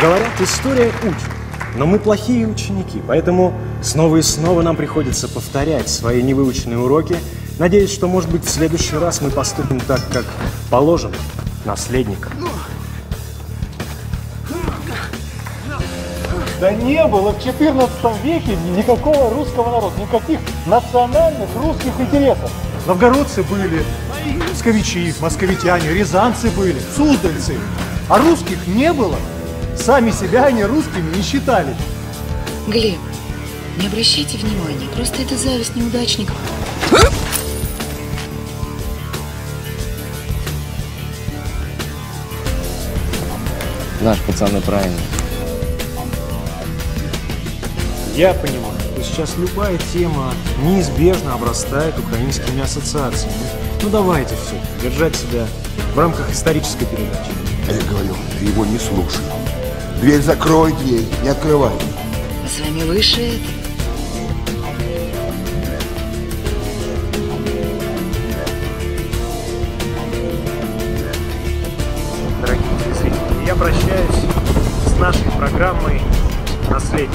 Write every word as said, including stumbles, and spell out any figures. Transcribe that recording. Говорят, история учит, но мы плохие ученики, поэтому снова и снова нам приходится повторять свои невыученные уроки. Надеюсь, что, может быть, в следующий раз мы поступим так, как положено наследникам. Да не было в четырнадцатом веке никакого русского народа, никаких национальных русских интересов. Новгородцы были, псковичи, московитяне, рязанцы были, суздальцы. А русских не было. Сами себя они русскими не считали. Глеб, не обращайте внимания, просто это зависть неудачников. Наш пацаны правильно. Я понимаю, что сейчас любая тема неизбежно обрастает украинскими ассоциациями. Ну давайте все, держать себя в рамках исторической передачи. Я говорю, ты его не слушай. Дверь закрой, дверь не открывай. А с вами выше. Дорогие зрители, я прощаюсь с нашей программой «Наследие».